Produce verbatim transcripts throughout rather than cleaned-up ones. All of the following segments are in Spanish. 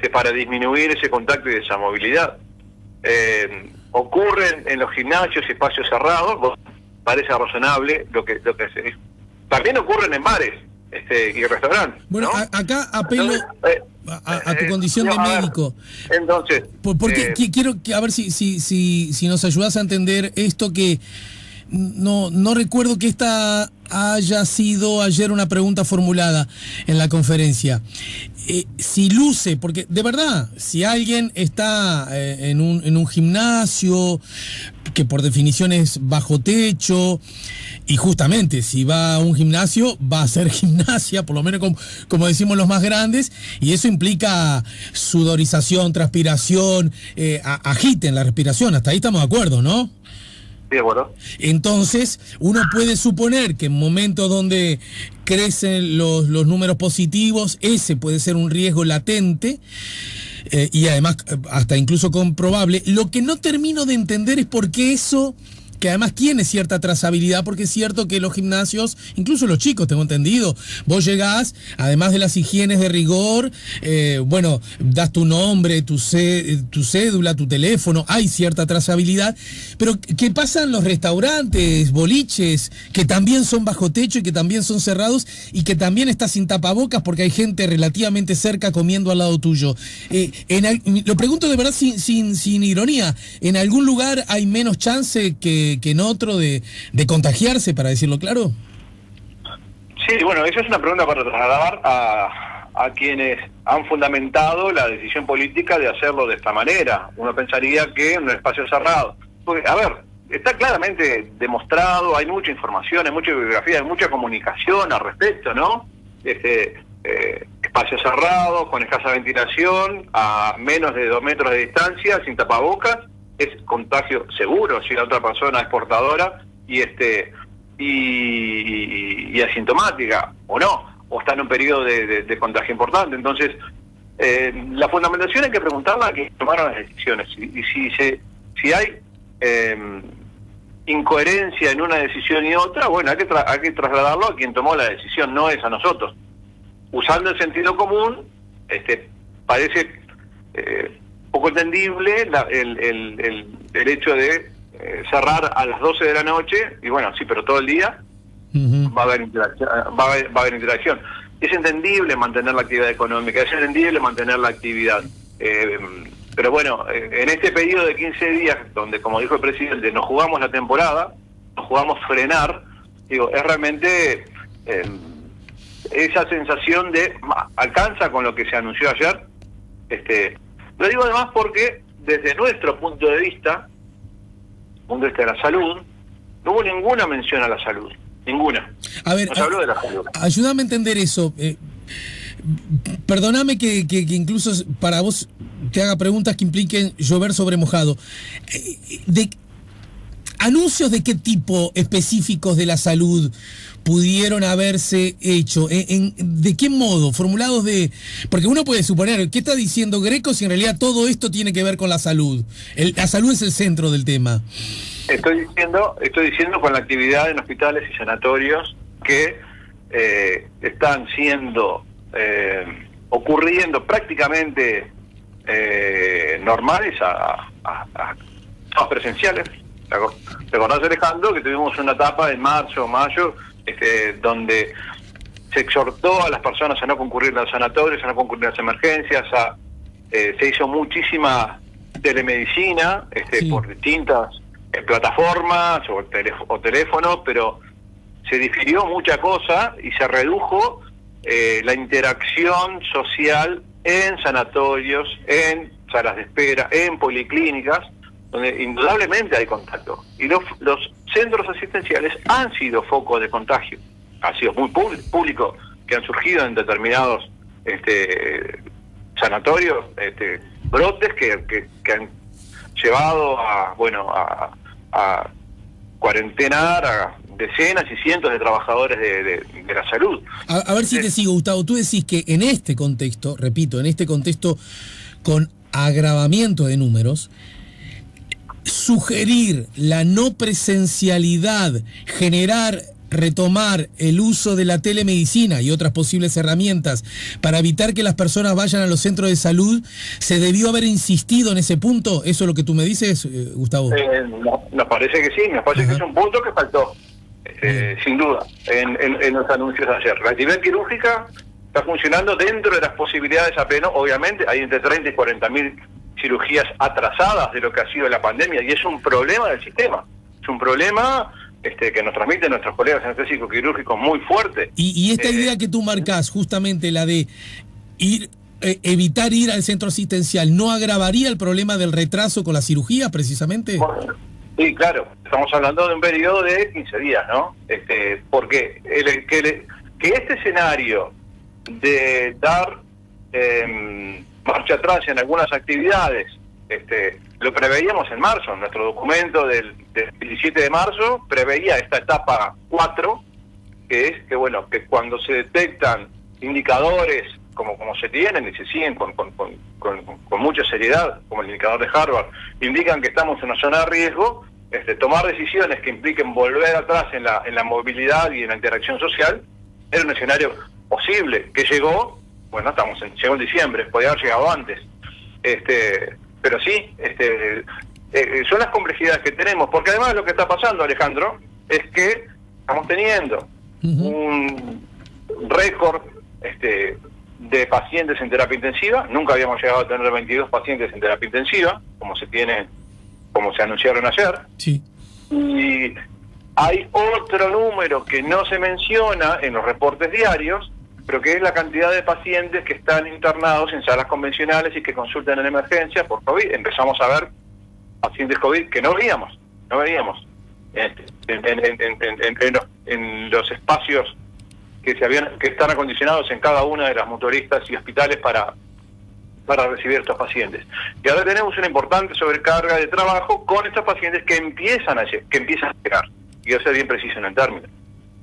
este, para disminuir ese contacto y esa movilidad. Eh, ocurren en los gimnasios espacios cerrados, parece razonable lo que lo que se, también ocurren en bares este, y restaurantes. Bueno, ¿no? a, acá apelo entonces, eh, a, a tu eh, condición no, de médico. Ver, entonces, porque eh, quiero que a ver si si si si nos ayudas a entender esto que no no recuerdo que esta haya sido ayer una pregunta formulada en la conferencia. Eh, si luce, porque de verdad, si alguien está eh, en, un, en un gimnasio, que por definición es bajo techo, y justamente si va a un gimnasio, va a hacer gimnasia, por lo menos como, como decimos los más grandes, y eso implica sudorización, transpiración, eh, agiten la respiración, hasta ahí estamos de acuerdo, ¿no? Sí, bueno. Entonces, uno puede suponer que en momentos donde crecen los, los números positivos, ese puede ser un riesgo latente eh, y además hasta incluso comprobable. Lo que no termino de entender es por qué eso, que además tiene cierta trazabilidad, porque es cierto que los gimnasios, incluso los chicos, tengo entendido, vos llegás, además de las higienes de rigor, eh, bueno, das tu nombre, tu, ce tu cédula, tu teléfono, hay cierta trazabilidad, pero ¿qué pasa en los restaurantes, boliches, que también son bajo techo y que también son cerrados y que también está sin tapabocas porque hay gente relativamente cerca comiendo al lado tuyo? Eh, en al lo pregunto de verdad sin, sin, sin ironía, ¿en algún lugar hay menos chance que que en otro de, de contagiarse, para decirlo claro? Sí, bueno, esa es una pregunta para trasladar a, a quienes han fundamentado la decisión política de hacerlo de esta manera. Uno pensaría que en un espacio cerrado. Porque, a ver, está claramente demostrado, hay mucha información, hay mucha bibliografía, hay mucha comunicación al respecto, ¿no? Este, eh, espacios cerrados, con escasa ventilación, a menos de dos metros de distancia, sin tapabocas, es contagio seguro si la otra persona es portadora y este y, y, y asintomática o no, o está en un periodo de, de, de contagio importante. Entonces, eh, la fundamentación hay que preguntarla a quienes tomaron las decisiones. Y, y si se, si hay eh, incoherencia en una decisión y otra, bueno, hay que, tra hay que trasladarlo a quien tomó la decisión, no es a nosotros. Usando el sentido común, este parece... Eh, poco entendible la, el, el, el, el hecho de eh, cerrar a las doce de la noche, y bueno, sí, pero todo el día uh-huh. va a haber interacción, va a haber, va a haber interacción. Es entendible mantener la actividad económica, es entendible mantener la actividad. Eh, pero bueno, en este periodo de quince días, donde, como dijo el presidente, nos jugamos la temporada, nos jugamos frenar, digo, es realmente eh, esa sensación de, alcanza con lo que se anunció ayer, este... Lo digo además porque desde nuestro punto de vista, punto de vista de la salud, no hubo ninguna mención a la salud, ninguna. A ver, nos habló de la salud. Ayúdame a entender eso. Eh, perdóname que, que, que incluso para vos te haga preguntas que impliquen llover sobre mojado. Eh, de, ¿Anuncios de qué tipo específicos de la salud pudieron haberse hecho? ¿En, en, ¿De qué modo? ¿Formulados de...? Porque uno puede suponer, ¿qué está diciendo Grecco si en realidad todo esto tiene que ver con la salud? El, la salud es el centro del tema. Estoy diciendo, estoy diciendo con la actividad en hospitales y sanatorios que eh, están siendo, eh, ocurriendo prácticamente eh, normales a, a, a, a presenciales. Recordás, Alejandro, que tuvimos una etapa en marzo o mayo este, donde se exhortó a las personas a no concurrir a los sanatorios, a no concurrir a las emergencias, a, eh, se hizo muchísima telemedicina este, sí. por distintas eh, plataformas o, teléf o teléfonos, pero se difirió mucha cosa y se redujo eh, la interacción social en sanatorios, en salas de espera, en policlínicas, donde indudablemente hay contacto. Y los, los centros asistenciales han sido focos de contagio. Ha sido muy público que han surgido en determinados este, sanatorios, este, brotes que, que, que han llevado a, bueno, a, a cuarentenar a decenas y cientos de trabajadores de, de, de la salud. A, a ver si te sigo, Gustavo. Tú decís que en este contexto, repito, en este contexto con agravamiento de números, sugerir la no presencialidad, generar retomar el uso de la telemedicina y otras posibles herramientas para evitar que las personas vayan a los centros de salud, ¿se debió haber insistido en ese punto? ¿Eso es lo que tú me dices, Gustavo? Eh, no, nos parece que sí, nos parece Ajá. que es un punto que faltó, eh, sin duda, en, en, en los anuncios ayer. La actividad quirúrgica está funcionando dentro de las posibilidades apenas, obviamente, hay entre treinta y cuarenta mil cirugías atrasadas de lo que ha sido la pandemia, y es un problema del sistema, es un problema... Este, que nos transmiten nuestros colegas anestésicos quirúrgicos muy fuerte. Y, y esta eh, idea que tú marcás, justamente la de ir eh, evitar ir al centro asistencial, ¿no agravaría el problema del retraso con la cirugía, precisamente? Bueno, sí, claro. Estamos hablando de un periodo de quince días, ¿no? Este, porque el, que, el, que este escenario de dar eh, marcha atrás en algunas actividades, este... lo preveíamos en marzo, nuestro documento del, del diecisiete de marzo preveía esta etapa cuatro, que es que bueno, que cuando se detectan indicadores como, como se tienen y se siguen con, con, con, con, con mucha seriedad, como el indicador de Harvard, indican que estamos en una zona de riesgo, este, tomar decisiones que impliquen volver atrás en la, en la movilidad y en la interacción social, era un escenario posible, que llegó, bueno, estamos en, llegó en diciembre, podía haber llegado antes, este... Pero sí, este, eh, son las complejidades que tenemos, porque además lo que está pasando, Alejandro, es que estamos teniendo uh-huh. un récord este, de pacientes en terapia intensiva. Nunca habíamos llegado a tener veintidós pacientes en terapia intensiva, como se tiene, como se anunciaron ayer. Sí. Y hay otro número que no se menciona en los reportes diarios, pero que es la cantidad de pacientes que están internados en salas convencionales y que consultan en emergencia por COVID. Empezamos a ver pacientes COVID que no veíamos, no veíamos en, en, en, en, en, en, los, en los espacios que se habían, que están acondicionados en cada una de las mutualistas y hospitales para, para recibir a estos pacientes. Y ahora tenemos una importante sobrecarga de trabajo con estos pacientes que empiezan a, que empiezan a llegar. Quiero ser bien preciso en el término.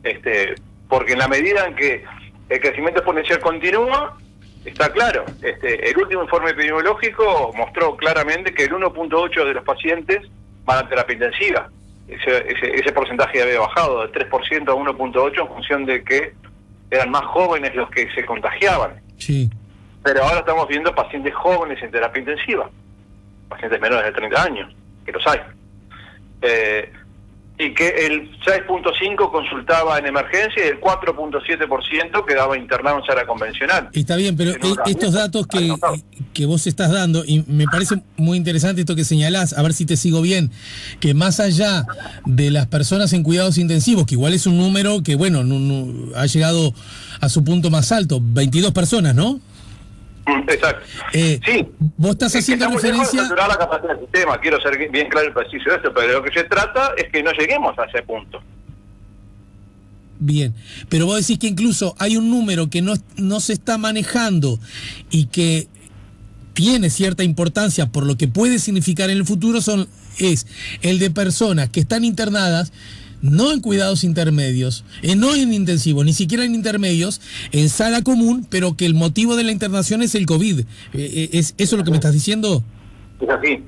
Este, porque en la medida en que el crecimiento exponencial continúa, está claro. Este, el último informe epidemiológico mostró claramente que el uno punto ocho de los pacientes van a terapia intensiva. Ese, ese, ese porcentaje había bajado de tres por ciento a uno punto ocho en función de que eran más jóvenes los que se contagiaban. Sí. Pero ahora estamos viendo pacientes jóvenes en terapia intensiva, pacientes menores de treinta años, que los hay. Eh, y que el seis punto cinco por ciento consultaba en emergencia y el cuatro punto siete por ciento quedaba internado en sala convencional. Está bien, pero eh, estos datos que, que vos estás dando, y me parece muy interesante esto que señalás, a ver si te sigo bien, que más allá de las personas en cuidados intensivos, que igual es un número que, bueno, no, no, ha llegado a su punto más alto, veintidós personas, ¿no? Exacto. Eh, sí. Vos estás haciendo es que referencia. De saturar la capacidad del sistema. Quiero ser bien claro y preciso de esto, pero de lo que se trata es que no lleguemos a ese punto. Bien, pero vos decís que incluso hay un número que no, no se está manejando y que tiene cierta importancia por lo que puede significar en el futuro, son es el de personas que están internadas. No en cuidados intermedios, eh, no en intensivos, ni siquiera en intermedios, en sala común, pero que el motivo de la internación es el COVID. Eh, eh, ¿Es eso lo que me estás diciendo? Es así.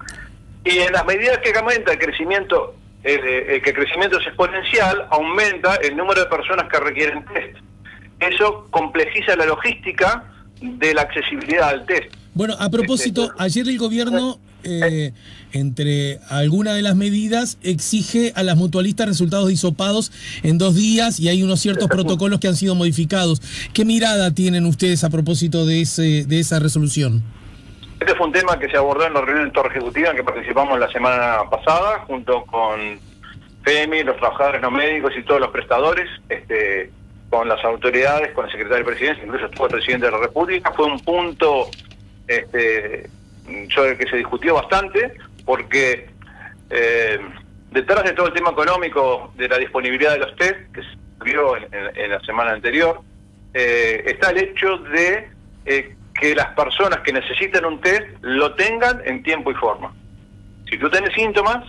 Y en las medidas que aumenta el crecimiento, el, el que el crecimiento es exponencial, aumenta el número de personas que requieren test. Eso complejiza la logística de la accesibilidad al test. Bueno, a propósito, ayer el gobierno, eh, entre algunas de las medidas, exige a las mutualistas resultados de hisopados en dos días y hay unos ciertos protocolos que han sido modificados. ¿Qué mirada tienen ustedes a propósito de ese de esa resolución? Este fue un tema que se abordó en la reunión de Torre Ejecutiva en que participamos la semana pasada, junto con FEMI, los trabajadores no médicos y todos los prestadores, este, con las autoridades, con el secretario de Presidencia, incluso estuvo el presidente de la República. Fue un punto... Este, sobre el que se discutió bastante, porque eh, detrás de todo el tema económico de la disponibilidad de los test, que se vio en, en, en la semana anterior, eh, está el hecho de eh, que las personas que necesitan un test lo tengan en tiempo y forma. Si tú tenés síntomas,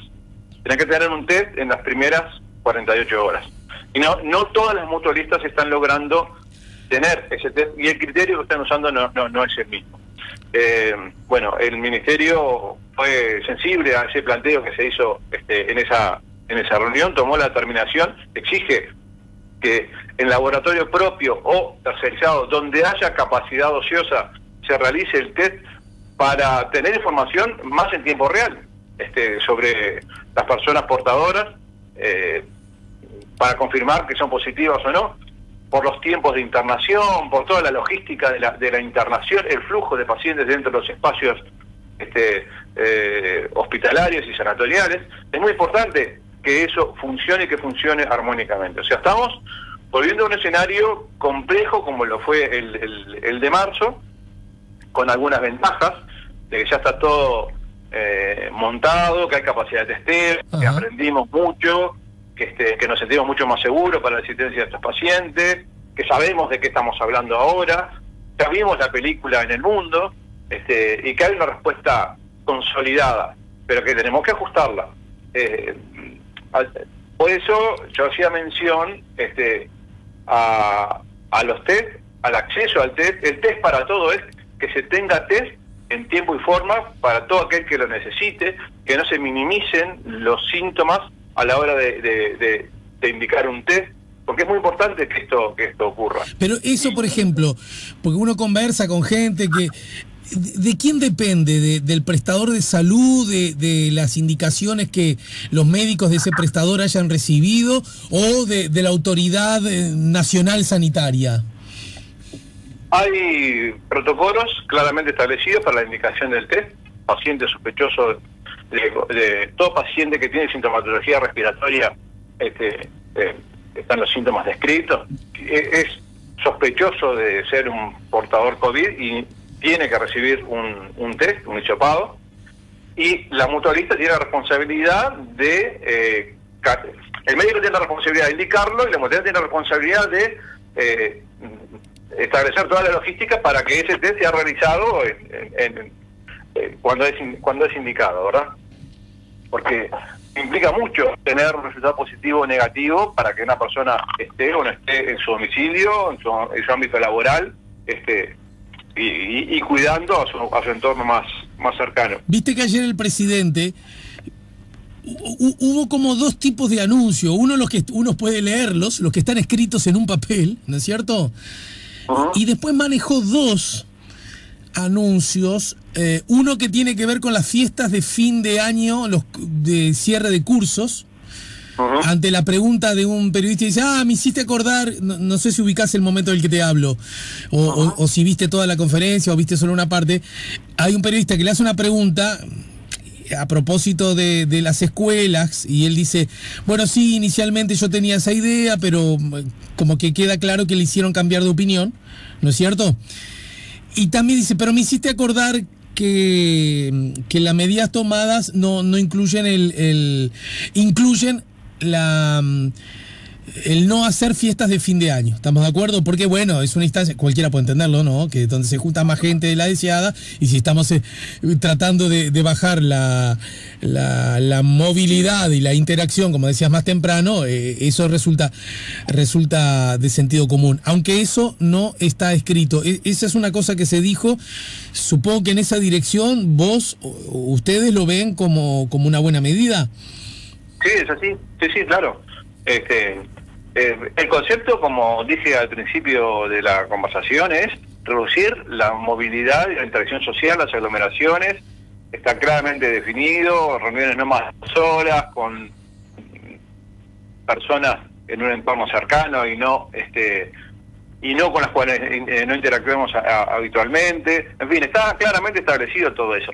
tenés que tener un test en las primeras cuarenta y ocho horas. Y no, no todas las mutualistas están logrando tener ese test, y el criterio que están usando no, no, no es el mismo. Eh, bueno, el Ministerio fue sensible a ese planteo que se hizo este, en esa en esa reunión, tomó la determinación, exige que en laboratorio propio o tercerizado, donde haya capacidad ociosa, se realice el test para tener información más en tiempo real este, sobre las personas portadoras, eh, para confirmar que son positivas o no, por los tiempos de internación, por toda la logística de la, de la internación, el flujo de pacientes dentro de los espacios este, eh, hospitalarios y sanatoriales. Es muy importante que eso funcione y que funcione armónicamente. O sea, estamos volviendo a un escenario complejo como lo fue el, el, el de marzo, con algunas ventajas, de que ya está todo eh, montado, que hay capacidad de testeo, uh-huh. que aprendimos mucho, que, este, que nos sentimos mucho más seguros para la asistencia de estos pacientes, que sabemos de qué estamos hablando ahora, ya vimos la película en el mundo, este, y que hay una respuesta consolidada, pero que tenemos que ajustarla. Eh, Por eso yo hacía mención este, a, a los test, al acceso al test. El test para todo es que se tenga test en tiempo y forma para todo aquel que lo necesite, que no se minimicen los síntomas a la hora de, de, de, de indicar un test, porque es muy importante que esto, que esto ocurra. Pero eso, por ejemplo, porque uno conversa con gente que... ¿De quién depende? ¿De, del prestador de salud? De, ¿De las indicaciones que los médicos de ese prestador hayan recibido? ¿O de, de la autoridad nacional sanitaria? Hay protocolos claramente establecidos para la indicación del test. Paciente sospechoso, de, de todo paciente que tiene sintomatología respiratoria, este, eh, están los síntomas descritos. Es sospechoso de ser un portador COVID y tiene que recibir un, un test, un hisopado, y la mutualista tiene la responsabilidad de... Eh, el médico tiene la responsabilidad de indicarlo y la mutualista tiene la responsabilidad de eh, establecer toda la logística para que ese test sea realizado en, en, en, cuando, es, cuando es indicado, ¿verdad? Porque implica mucho tener un resultado positivo o negativo para que una persona esté o no esté en su domicilio, en su, en su ámbito laboral, este... Y, y cuidando a su, a su entorno más, más cercano. Viste que ayer el presidente, hu hubo como dos tipos de anuncios. Uno, los que uno puede leerlos, los que están escritos en un papel, ¿no es cierto? Uh-huh. Y después manejó dos anuncios. Eh, uno que tiene que ver con las fiestas de fin de año, los de cierre de cursos. Uh-huh. Ante la pregunta de un periodista dice, ah, me hiciste acordar, no, no sé si ubicás el momento del que te hablo, o, uh-huh. o, o si viste toda la conferencia, o viste solo una parte. Hay un periodista que le hace una pregunta a propósito de, de las escuelas, y él dice, bueno, sí, inicialmente yo tenía esa idea, pero como que queda claro que le hicieron cambiar de opinión, ¿no es cierto? Y también dice, pero me hiciste acordar que, que las medidas tomadas no, no incluyen el, el incluyen La, el no hacer fiestas de fin de año, ¿estamos de acuerdo? Porque bueno, es una instancia, cualquiera puede entenderlo, ¿no? Que donde se junta más gente de la deseada, y si estamos eh, tratando de, de bajar la, la, la movilidad y la interacción, como decías más temprano, eh, eso resulta, resulta de sentido común, aunque eso no está escrito. E- esa es una cosa que se dijo, supongo que en esa dirección vos, ustedes lo ven como, como una buena medida. Sí, es así, sí, sí, claro. Este, eh, el concepto, como dije al principio de la conversación, es reducir la movilidad y la interacción social, las aglomeraciones. Está claramente definido, reuniones no más de dos horas, con personas en un entorno cercano y no este y no con las cuales eh, no interactuemos a, a, habitualmente. En fin, está claramente establecido todo eso.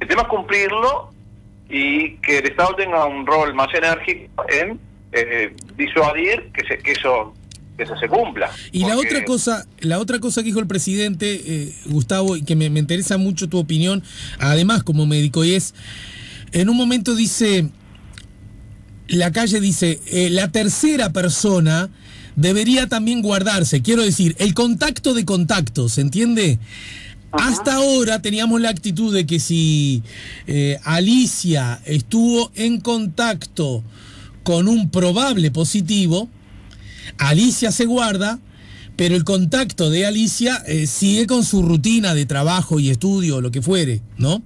El tema es cumplirlo, y que el Estado tenga un rol más enérgico en eh, disuadir que, se, que, eso, que eso se cumpla. Y porque... la otra cosa la otra cosa que dijo el presidente, eh, Gustavo, y que me, me interesa mucho tu opinión, además como médico, y es, en un momento dice, la calle dice, eh, la tercera persona debería también guardarse, quiero decir, el contacto de contactos, ¿se entiende? Hasta ahora teníamos la actitud de que si eh, Alicia estuvo en contacto con un probable positivo, Alicia se guarda, pero el contacto de Alicia eh, sigue con su rutina de trabajo y estudio, lo que fuere, ¿no?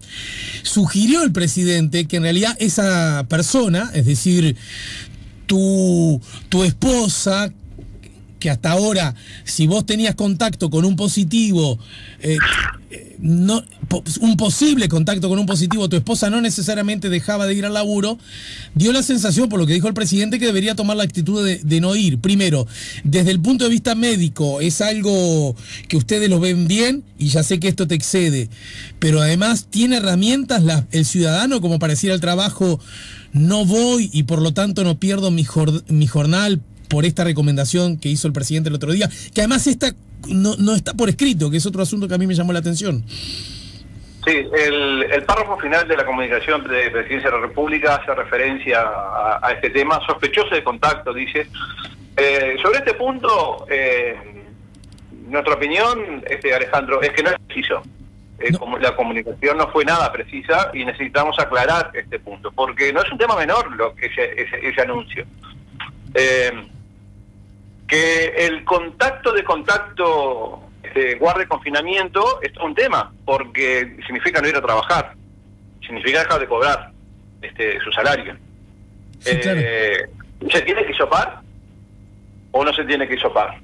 Sugirió el presidente que en realidad esa persona, es decir, tu, tu esposa, que hasta ahora, si vos tenías contacto con un positivo, eh, no, un posible contacto con un positivo, tu esposa no necesariamente dejaba de ir al laburo, dio la sensación, por lo que dijo el presidente, que debería tomar la actitud de, de no ir. Primero, desde el punto de vista médico, es algo que ustedes lo ven bien, y ya sé que esto te excede, pero además tiene herramientas la, el ciudadano como para decir al trabajo, no voy y por lo tanto no pierdo mi, jor, mi jornal, por esta recomendación que hizo el presidente el otro día, que además esta no, no está por escrito, que es otro asunto que a mí me llamó la atención. Sí, el, el párrafo final de la comunicación de Presidencia de la República hace referencia a, a este tema, sospechoso de contacto, dice. Eh, sobre este punto, eh, nuestra opinión, este, Alejandro, es que no es preciso. Eh, no. Como la comunicación no fue nada precisa y necesitamos aclarar este punto, porque no es un tema menor lo que ese, ese, ese anuncio. Eh, Que el contacto de contacto eh, guarde confinamiento es un tema, porque significa no ir a trabajar, significa dejar de cobrar este su salario. Sí, eh, claro. ¿Se tiene que hisopar o no se tiene que hisopar?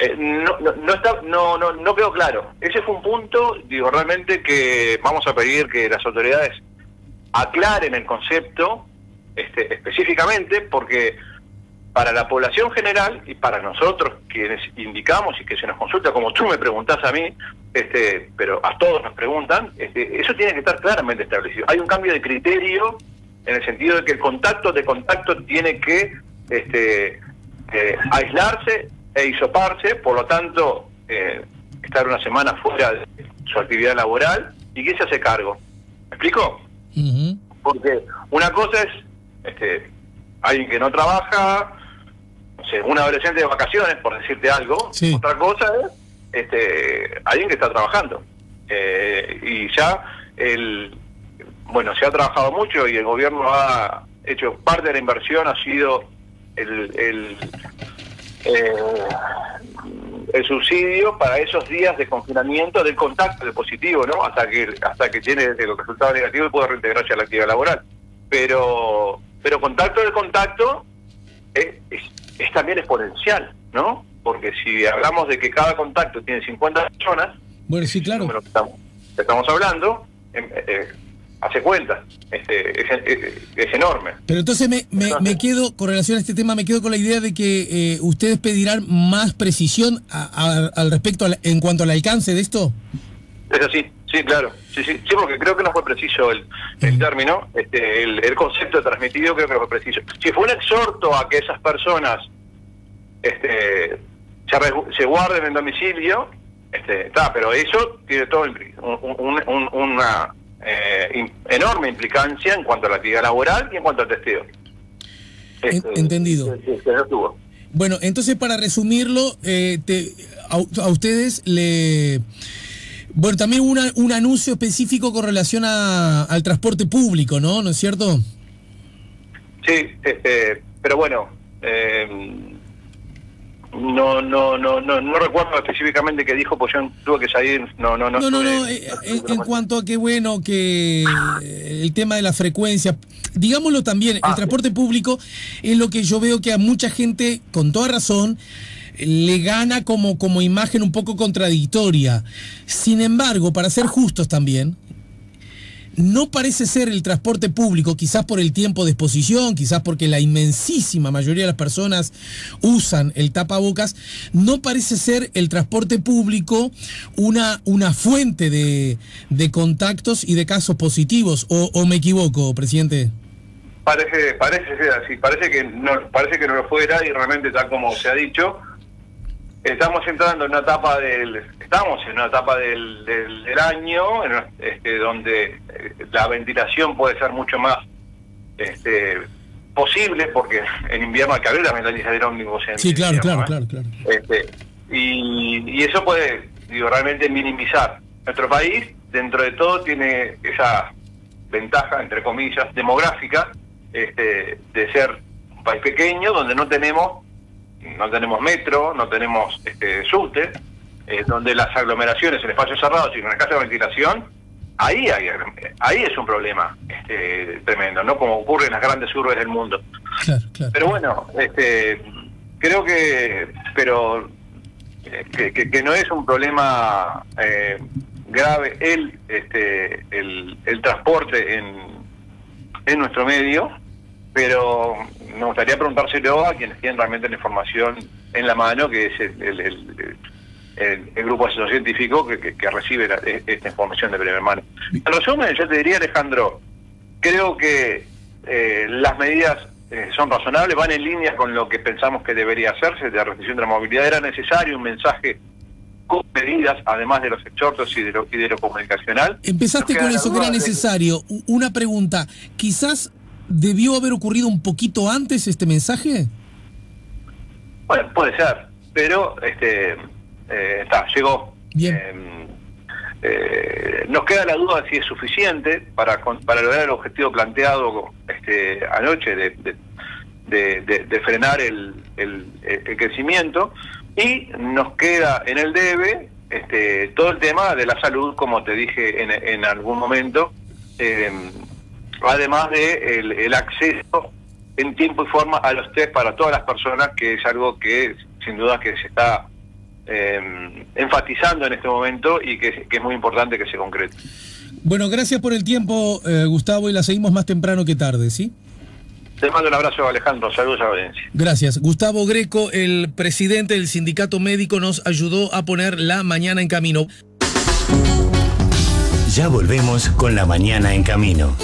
Eh, no, no, no, está, no, no, no quedó claro. Ese fue un punto, digo, realmente que vamos a pedir que las autoridades aclaren el concepto este, específicamente, porque para la población general y para nosotros quienes indicamos y que se nos consulta, como tú me preguntás a mí, este, pero a todos nos preguntan, este, eso tiene que estar claramente establecido. Hay un cambio de criterio en el sentido de que el contacto de contacto tiene que este, eh, aislarse e hisoparse, por lo tanto, eh, estar una semana fuera de su actividad laboral, y que se hace cargo. ¿Me explico? Uh-huh. Porque una cosa es este, alguien que no trabaja, un adolescente de vacaciones, por decirte algo. Sí. Otra cosa es este, alguien que está trabajando. Eh, y ya, el bueno, se ha trabajado mucho y el gobierno ha hecho parte de la inversión, ha sido el, el, eh, el subsidio para esos días de confinamiento del contacto de positivo, ¿no? Hasta que, hasta que tiene el resultado negativo y puede reintegrarse a la actividad laboral. Pero, pero contacto de contacto es... es es también exponencial, ¿no? Porque si hablamos de que cada contacto tiene cincuenta personas, bueno, sí, claro, que estamos, que estamos hablando, eh, eh, hace cuenta, este, es, es, es enorme. Pero entonces me, me, entonces me quedo, con relación a este tema, me quedo con la idea de que eh, ustedes pedirán más precisión a, a, al respecto a la, en cuanto al alcance de esto. Es así, sí, claro, sí, sí, sí, porque creo que no fue preciso el, el término, este, el, el concepto transmitido creo que no fue preciso. Si fue un exhorto a que esas personas este, se, re, se guarden en domicilio, este, está, pero eso tiene todo un, un, un, una eh, in, enorme implicancia en cuanto a la actividad laboral y en cuanto al testeo. Este, Entendido. Que, que no tuvo. Bueno, entonces para resumirlo, eh, te, a, a ustedes le... Bueno, también hubo una, un anuncio específico con relación a, al transporte público, ¿no? ¿No es cierto? Sí, eh, eh, pero bueno, eh, no, no, no, no, no recuerdo específicamente qué dijo, pues yo tuve que salir. No, no, no. No, no, no. Eh, eh, en cuanto a que bueno, que el tema de la frecuencia, digámoslo también, ah, el transporte sí. público es lo que yo veo que a mucha gente, con toda razón, le gana como, como imagen un poco contradictoria. Sin embargo, para ser justos también, no parece ser el transporte público, quizás por el tiempo de exposición, quizás porque la inmensísima mayoría de las personas usan el tapabocas, no parece ser el transporte público una, una fuente de, de contactos y de casos positivos. ¿O, o me equivoco, presidente? Parece, parece ser así, parece que no, parece que no lo fuera, y realmente, tal como se ha dicho, Estamos entrando en una etapa del estamos en una etapa del, del, del año en, este, donde la ventilación puede ser mucho más este, posible, porque en invierno hay que abrir la ventanilla del ómnibus. En sí, claro, invierno, claro, ¿eh? claro, claro, este, y, y eso puede, digo, realmente minimizar. Nuestro país, dentro de todo, tiene esa ventaja, entre comillas, demográfica, este, de ser un país pequeño donde no tenemos no tenemos metro, no tenemos este, subte, eh, donde las aglomeraciones en espacios cerrados y con escasa ventilación, ahí hay, ahí es un problema este, tremendo, ¿no? Como ocurre en las grandes urbes del mundo. Claro, claro. Pero bueno, este, creo que, pero que, que, que no es un problema eh, grave el este el, el transporte en, en nuestro medio, pero me gustaría preguntárselo a quienes tienen realmente la información en la mano, que es el, el, el, el, el grupo asesor científico que, que, que recibe la, esta información de primera mano. En resumen, yo te diría, Alejandro, creo que eh, las medidas eh, son razonables, van en línea con lo que pensamos que debería hacerse, de la restricción de la movilidad. Era necesario un mensaje con medidas, además de los exhortos y de lo, y de lo comunicacional. Empezaste con eso, que era necesario. De... Una pregunta, quizás... ¿debió haber ocurrido un poquito antes este mensaje? Bueno, puede ser, pero este eh, está, llegó. Bien. Eh, eh, nos queda la duda si es suficiente para para lograr el objetivo planteado este, anoche de, de, de, de, de frenar el, el, el crecimiento, y nos queda en el debe este, todo el tema de la salud, como te dije en, en algún momento, eh, además de el, el acceso en tiempo y forma a los test para todas las personas, que es algo que sin duda que se está eh, enfatizando en este momento y que, que es muy importante que se concrete. Bueno, gracias por el tiempo, eh, Gustavo, y la seguimos más temprano que tarde, ¿sí? Te mando un abrazo, Alejandro. Saludos a la audiencia. Gracias. Gustavo Grecco, el presidente del Sindicato Médico, nos ayudó a poner La Mañana en Camino. Ya volvemos con La Mañana en Camino.